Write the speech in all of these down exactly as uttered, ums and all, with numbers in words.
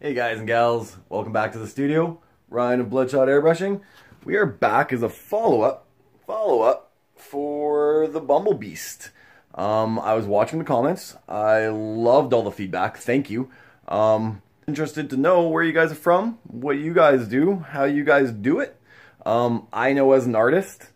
Hey guys and gals, welcome back to the studio. Ryan of Bloodshot Airbrushing. We are back as a follow-up, follow-up for the Bumblebeast. Um, I was watching the comments. I loved all the feedback. Thank you. Um, interested to know where you guys are from, what you guys do, how you guys do it. Um, I know as an artist,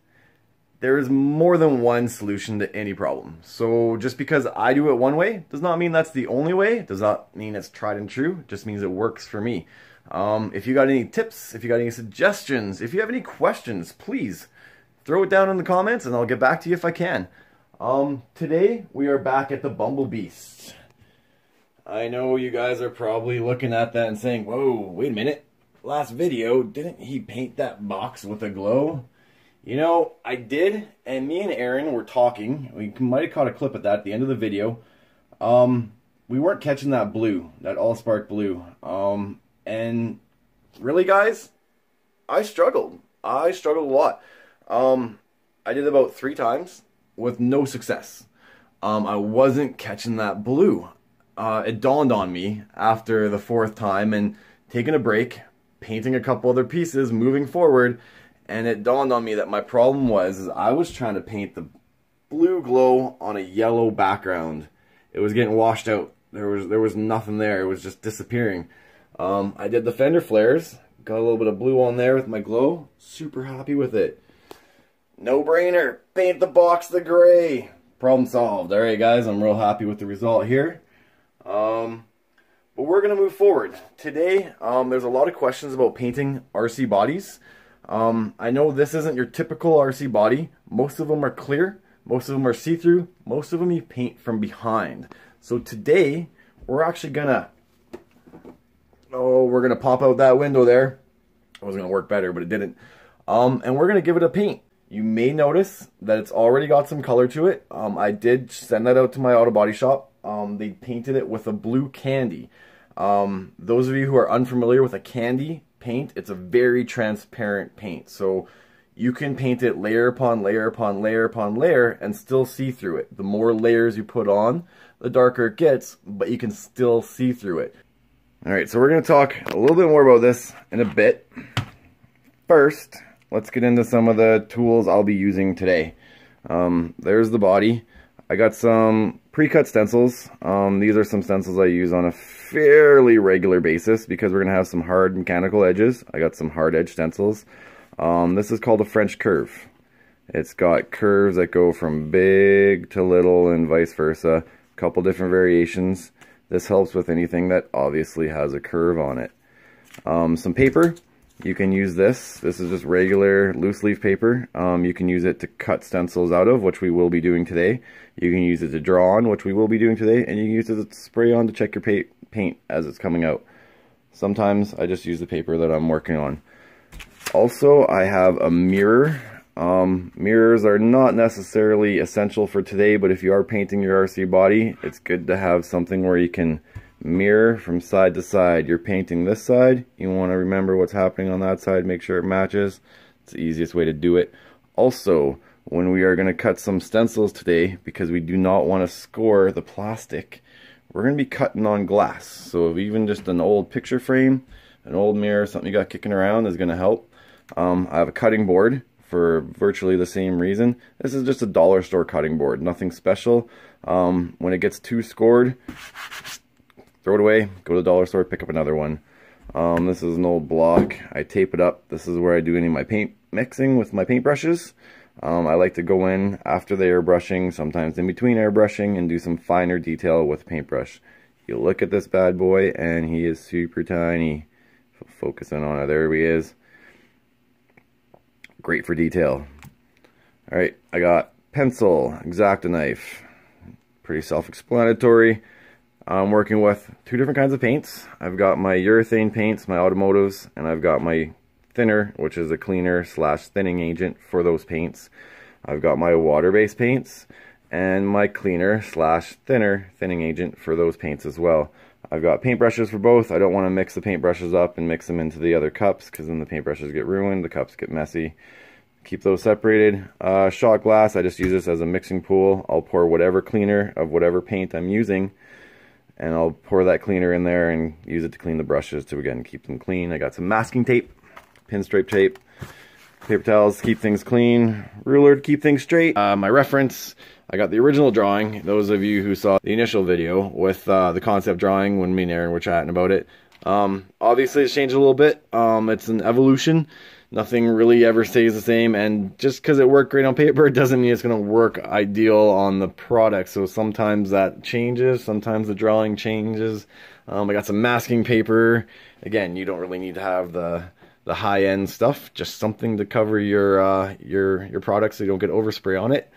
there is more than one solution to any problem. So just because I do it one way does not mean that's the only way. Does not mean it's tried and true. It just means it works for me. Um, if you got any tips, if you got any suggestions, if you have any questions, please throw it down in the comments and I'll get back to you if I can. Um, today we are back at the Bumblebeast. I know you guys are probably looking at that and saying, whoa, wait a minute. Last video, didn't he paint that box with a glow? You know, I did, and me and Aaron were talking. We might have caught a clip of that at the end of the video. Um, we weren't catching that blue, that AllSpark blue. Um, and really, guys, I struggled. I struggled a lot. Um, I did about three times with no success. Um, I wasn't catching that blue. Uh, it dawned on me after the fourth time and taking a break, painting a couple other pieces, moving forward. And it dawned on me that my problem was is I was trying to paint the blue glow on a yellow background. It was getting washed out. There was there was nothing there. It was just disappearing. Um, I did the fender flares. Got a little bit of blue on there with my glow. Super happy with it. No brainer. Paint the box the gray. Problem solved. All right, guys. I'm real happy with the result here. Um, but we're going to move forward. Today, um, there's a lot of questions about painting R C bodies. Um, I know this isn't your typical R C body. Most of them are clear, most of them are see-through, most of them you paint from behind. So today, we're actually gonna, oh, we're gonna pop out that window there. It was gonna work better, but it didn't. Um, and we're gonna give it a paint. You may notice that it's already got some color to it. Um, I did send that out to my auto body shop. Um, they painted it with a blue candy. Um, those of you who are unfamiliar with a candy paint, it's a very transparent paint, so you can paint it layer upon layer upon layer upon layer and still see through it. The more layers you put on, the darker it gets, but you can still see through it. Alright, so we're going to talk a little bit more about this in a bit. First, let's get into some of the tools I'll be using today. Um, there's the body. I got some pre-cut stencils. Um, these are some stencils I use on a fairly regular basis because we're going to have some hard mechanical edges. I got some hard edge stencils. Um, this is called a French Curve. It's got curves that go from big to little and vice versa. A couple different variations. This helps with anything that obviously has a curve on it. Um, some paper. You can use this. This is just regular loose leaf paper. Um, you can use it to cut stencils out of, which we will be doing today. You can use it to draw on, which we will be doing today. And you can use it to spray on to check your paint, paint as it's coming out. Sometimes I just use the paper that I'm working on. Also, I have a mirror. Um, mirrors are not necessarily essential for today, but if you are painting your R C body, it's good to have something where you can mirror from side to side. You're painting this side, you want to remember what's happening on that side, make sure it matches. It's the easiest way to do it. Also, when we are going to cut some stencils today, because we do not want to score the plastic, we're going to be cutting on glass. So if even just an old picture frame, an old mirror, something you got kicking around is going to help. Um, I have a cutting board for virtually the same reason. This is just a dollar store cutting board, nothing special. Um, when it gets too scored, throw it away, go to the dollar store, pick up another one. Um, this is an old block. I tape it up. This is where I do any of my paint mixing with my paintbrushes. Um, I like to go in after the airbrushing, sometimes in between airbrushing, and do some finer detail with a paintbrush. You look at this bad boy, and he is super tiny. Focus in on it. There he is. Great for detail. Alright, I got pencil, X-Acto knife. Pretty self-explanatory. I'm working with two different kinds of paints. I've got my urethane paints, my automotives, and I've got my thinner, which is a cleaner slash thinning agent for those paints. I've got my water-based paints and my cleaner slash thinner thinning agent for those paints as well. I've got paintbrushes for both. I don't want to mix the paintbrushes up and mix them into the other cups because then the paintbrushes get ruined, the cups get messy. Keep those separated. Uh, shot glass, I just use this as a mixing pool. I'll pour whatever cleaner of whatever paint I'm using and I'll pour that cleaner in there and use it to clean the brushes to, again, keep them clean. I got some masking tape, pinstripe tape, paper towels to keep things clean, ruler to keep things straight. Uh, my reference, I got the original drawing. Those of you who saw the initial video with uh, the concept drawing when me and Aaron were chatting about it, um, obviously it's changed a little bit. Um, it's an evolution. Nothing really ever stays the same, and just because it worked great on paper doesn't mean it's going to work ideal on the product. So sometimes that changes, sometimes the drawing changes. Um, I got some masking paper. Again, you don't really need to have the the high-end stuff, just something to cover your uh, your your product so you don't get overspray on it.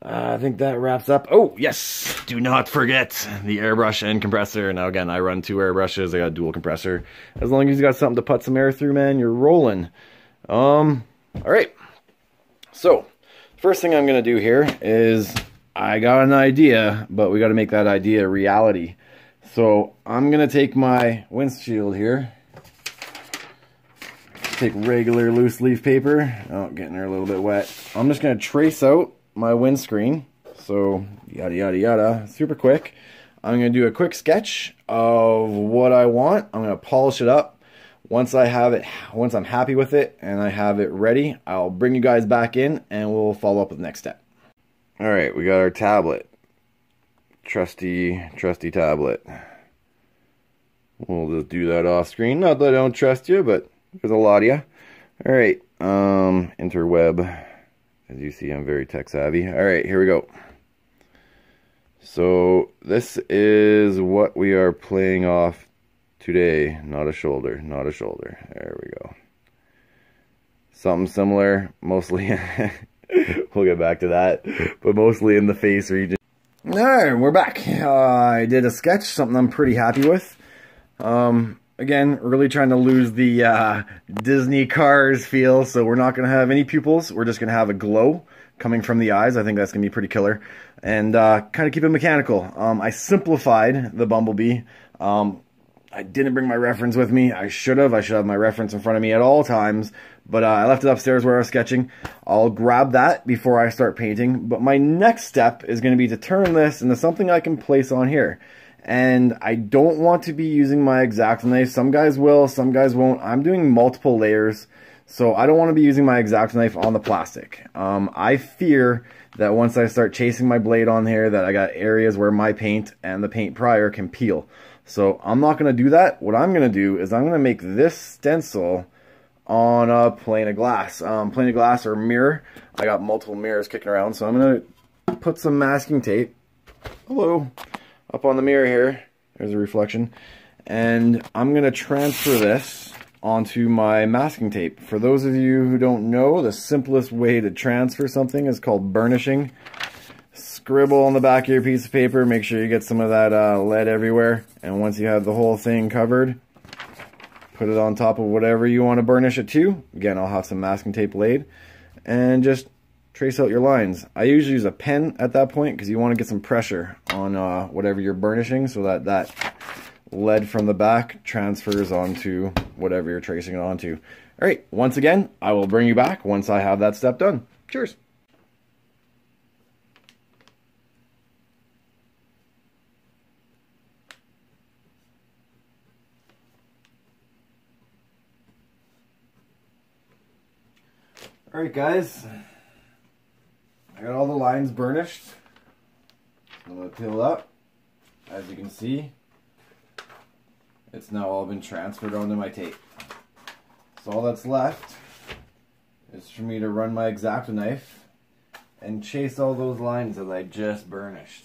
Uh, I think that wraps up. Oh, yes! Do not forget the airbrush and compressor. Now, again, I run two airbrushes. I got a dual compressor. As long as you got something to put some air through, man, you're rolling. Um, all right. So, first thing I'm going to do here is I got an idea, but we got to make that idea reality. So, I'm going to take my windshield here. Take regular loose leaf paper. Oh, getting there a little bit wet. I'm just going to trace out my windscreen, so yada yada yada, super quick. I'm gonna do a quick sketch of what I want. I'm gonna polish it up. Once I have it, once I'm happy with it and I have it ready, I'll bring you guys back in and we'll follow up with the next step. All right, we got our tablet, trusty trusty tablet. We'll just do that off screen. Not that I don't trust you, but there's a lot of you. All right, um, interweb. As you see, I'm very tech savvy. All right, here we go. So this is what we are playing off today. Not a shoulder, not a shoulder. There we go. Something similar, mostly. We'll get back to that, but mostly in the face region. All right, we're back. Uh, I did a sketch, something I'm pretty happy with. Um, Again, really trying to lose the uh, Disney Cars feel, so we're not going to have any pupils. We're just going to have a glow coming from the eyes. I think that's going to be pretty killer. And uh, kind of keep it mechanical. Um, I simplified the Bumblebee. Um, I didn't bring my reference with me. I should have. I should have my reference in front of me at all times. But uh, I left it upstairs where I was sketching. I'll grab that before I start painting. But my next step is going to be to turn this into something I can place on here. And I don't want to be using my X-Acto knife. Some guys will, some guys won't. I'm doing multiple layers, so I don't want to be using my X-Acto knife on the plastic. Um, I fear that once I start chasing my blade on here, that I got areas where my paint and the paint prior can peel. So I'm not going to do that. What I'm going to do is I'm going to make this stencil on a plane of glass. Um, plane of glass or mirror. I got multiple mirrors kicking around, so I'm going to put some masking tape. Hello. Up on the mirror here, there's a reflection, and I'm going to transfer this onto my masking tape. For those of you who don't know, the simplest way to transfer something is called burnishing. Scribble on the back of your piece of paper, make sure you get some of that uh, lead everywhere, and once you have the whole thing covered, put it on top of whatever you want to burnish it to. Again, I'll have some masking tape laid, and just trace out your lines. I usually use a pen at that point because you want to get some pressure on uh, whatever you're burnishing so that that lead from the back transfers onto whatever you're tracing it onto. All right, once again, I will bring you back once I have that step done. Cheers. All right, guys. I got all the lines burnished. I'm going to peel up. As you can see, it's now all been transferred onto my tape. So all that's left is for me to run my X-Acto knife and chase all those lines that I just burnished.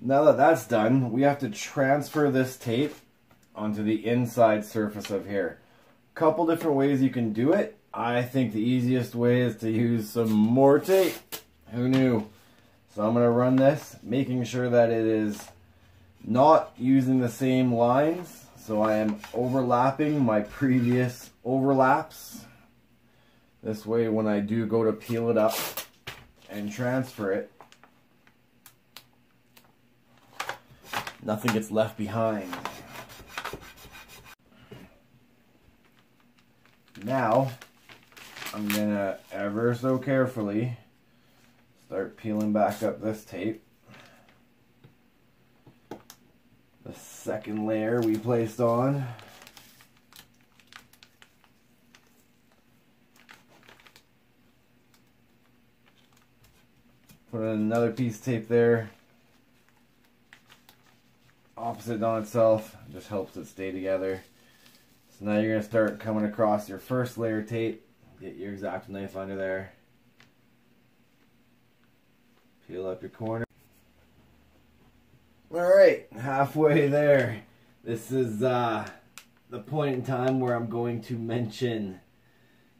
Now that that's done, we have to transfer this tape onto the inside surface of here. A couple different ways you can do it. I think the easiest way is to use some more tape. Who knew? So I'm going to run this, making sure that it is not using the same lines. So I am overlapping my previous overlaps. This way, when I do go to peel it up and transfer it, nothing gets left behind. Now, I'm gonna ever so carefully Start peeling back up this tape. The second layer we placed on. Put in another piece of tape there. Opposite on itself, just helps it stay together. So now you're going to start coming across your first layer of tape. Get your X-Acto knife under there. Peel up your corner. Alright, halfway there. This is uh, the point in time where I'm going to mention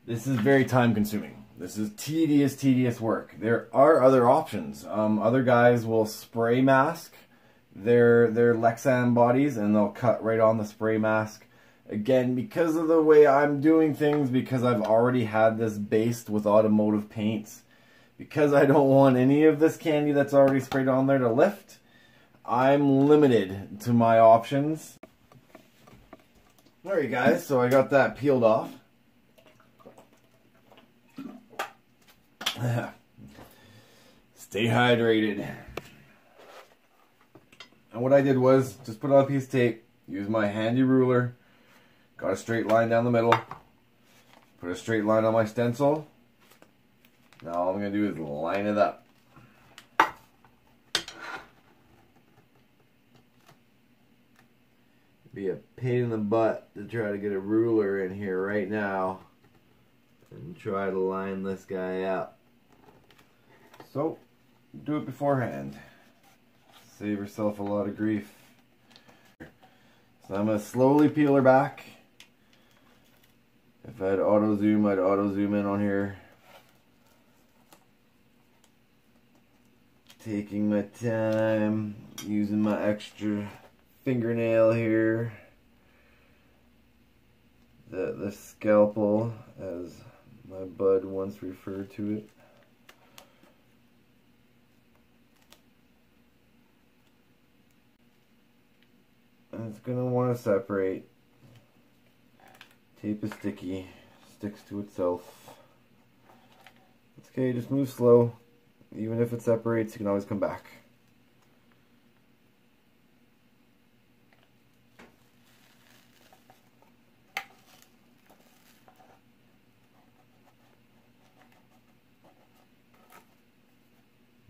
this is very time consuming. This is tedious, tedious work. There are other options. Um, other guys will spray mask their, their Lexan bodies and they'll cut right on the spray mask. Again, because of the way I'm doing things, because I've already had this based with automotive paints, because I don't want any of this candy that's already sprayed on there to lift, I'm limited to my options. Alright guys, so I got that peeled off. Stay hydrated. And what I did was just put on a piece of tape, use my handy ruler, got a straight line down the middle, put a straight line on my stencil. Now all I'm going to do is line it up. Be a pain in the butt to try to get a ruler in here right now and try to line this guy up. So, do it beforehand. Save yourself a lot of grief. So I'm going to slowly peel her back. If I had auto zoom, I'd auto zoom in on here. Taking my time, using my extra fingernail here, the, the scalpel, as my bud once referred to it. And it's going to want to separate. Tape is sticky, sticks to itself. It's okay, just move slow. Even if it separates, you can always come back.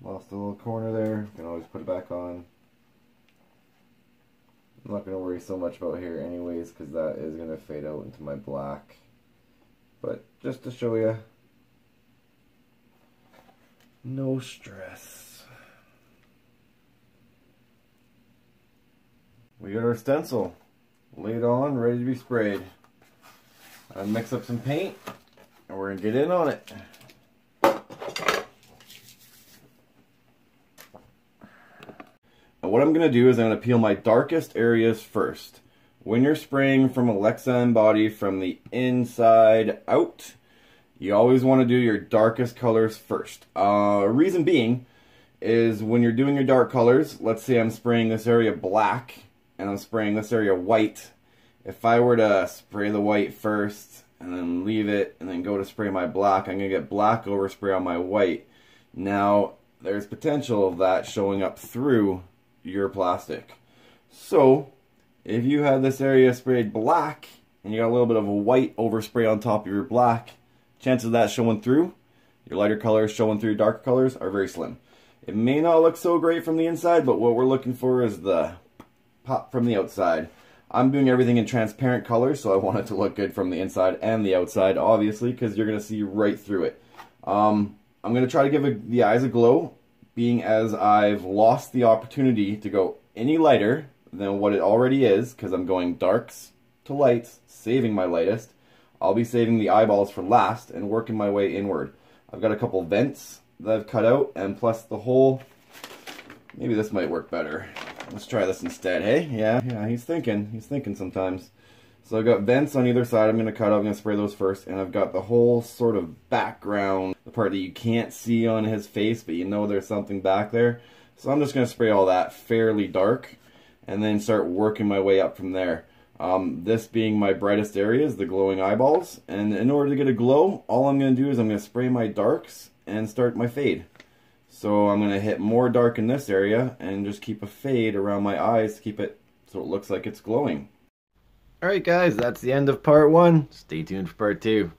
Lost a little corner there, you can always put it back on. I'm not going to worry so much about here anyways, because that is going to fade out into my black. But just to show you, no stress. We got our stencil laid on, ready to be sprayed. I'll mix up some paint and we're gonna get in on it. Now what I'm gonna do is I'm gonna peel my darkest areas first. When you're spraying from a Lexan body from the inside out, you always want to do your darkest colors first. Uh, reason being is when you're doing your dark colors, let's say I'm spraying this area black and I'm spraying this area white. If I were to spray the white first and then leave it and then go to spray my black, I'm going to get black overspray on my white. Now there's potential of that showing up through your plastic. So if you have this area sprayed black and you got a little bit of a white overspray on top of your black, chances of that showing through, your lighter colors showing through your darker colors, are very slim. It may not look so great from the inside, but what we're looking for is the pop from the outside. I'm doing everything in transparent colors, so I want it to look good from the inside and the outside, obviously, because you're going to see right through it. Um, I'm going to try to give a, the eyes a glow, being as I've lost the opportunity to go any lighter than what it already is, because I'm going darks to lights, saving my lightest. I'll be saving the eyeballs for last and working my way inward. I've got a couple vents that I've cut out, and plus the hole. Maybe this might work better. Let's try this instead, hey? Yeah, yeah, he's thinking. He's thinking sometimes. So I've got vents on either side I'm going to cut out. I'm going to spray those first, and I've got the whole sort of background, the part that you can't see on his face, but you know there's something back there. So I'm just going to spray all that fairly dark, and then start working my way up from there. Um, this being my brightest areas, the glowing eyeballs, and in order to get a glow, all I'm going to do is I'm going to spray my darks and start my fade. So I'm going to hit more dark in this area and just keep a fade around my eyes to keep it so it looks like it's glowing. Alright guys, that's the end of part one. Stay tuned for part two.